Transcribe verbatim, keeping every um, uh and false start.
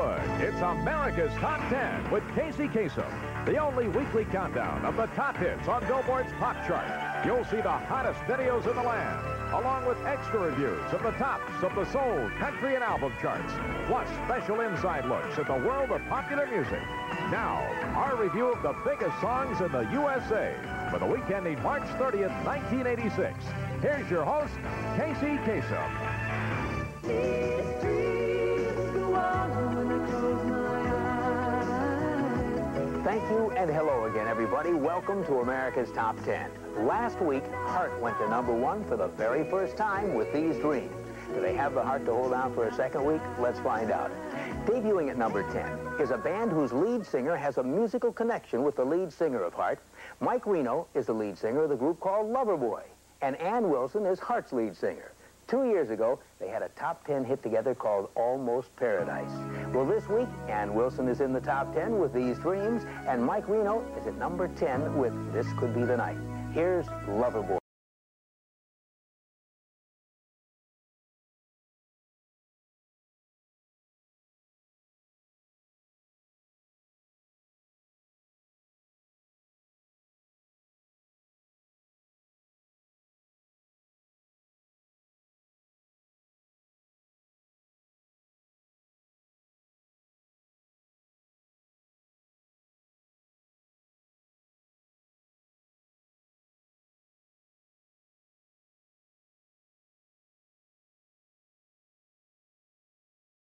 Billboard. It's America's Top ten with Casey Kasem, the only weekly countdown of the top hits on Billboard's pop chart. You'll see the hottest videos in the land, along with extra reviews of the tops of the soul, country, and album charts, plus special inside looks at the world of popular music. Now, our review of the biggest songs in the U S A for the week ending March thirtieth, nineteen eighty-six. Here's your host, Casey Kasem. These dreams go on when I close my eyes. Thank you, and hello again, everybody. Welcome to America's Top ten. Last week, Heart went to number one for the very first time with These Dreams. Do they have the heart to hold out for a second week? Let's find out. Debuting at number ten is a band whose lead singer has a musical connection with the lead singer of Heart. Mike Reno is the lead singer of the group called Loverboy, and Ann Wilson is Heart's lead singer. Two years ago, they had a top ten hit together called Almost Paradise. Well, this week, Ann Wilson is in the top ten with These Dreams, and Mike Reno is at number ten with This Could Be the Night. Here's Loverboy.